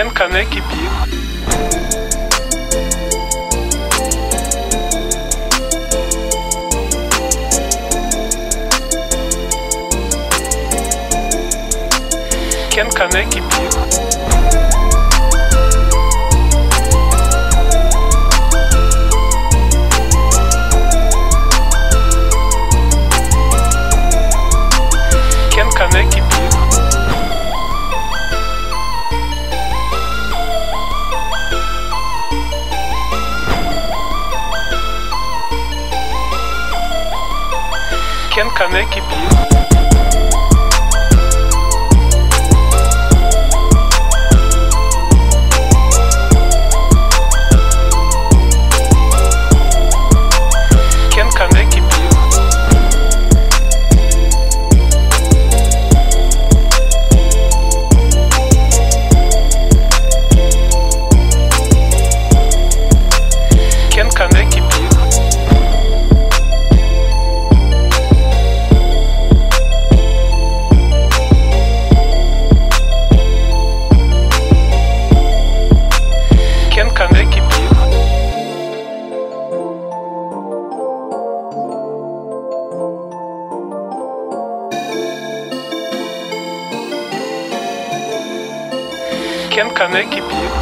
can connect it. Can connect it. Can connect it. Can connect it. Can connect it. Can connect it.